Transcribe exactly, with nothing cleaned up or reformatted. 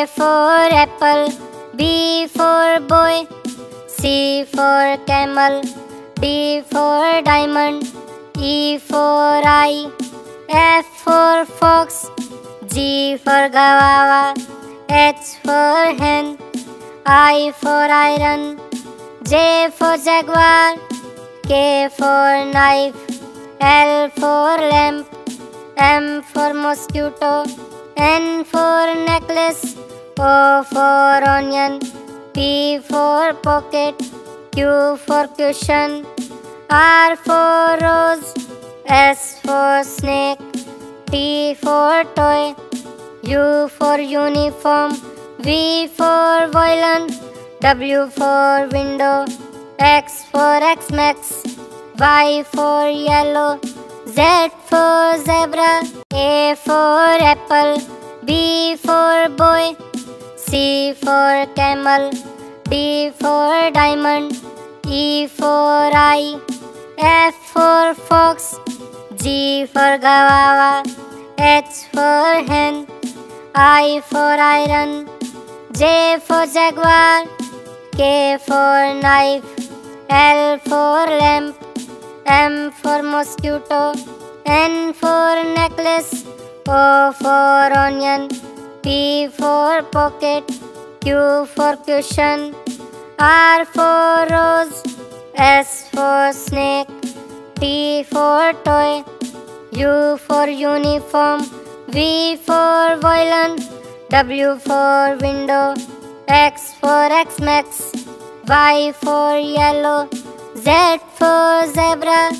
A for apple, B for boy, C for camel, D for diamond, E for eye, F for fox, G for guava, H for hen, I for iron, J for jaguar, K for knife, L for lamp, M for mosquito, N for necklace, O for onion, P for pocket, Q for cushion, R for rose, S for snake, T for toy, U for uniform, V for violin, W for window, X for X-Max, Y for yellow, Z for zebra, A for apple, B for boy, C for camel, D for diamond, E for eye, F for fox, G for guava, H for hen, I for iron, J for jaguar, K for knife, L for lamp, M for mosquito, N for necklace, O for onion, P for pocket, Q for cushion, R for rose, S for snake, T for toy, U for uniform, V for violin, W for window, X for X-Max, Y for yellow, Z for zebra.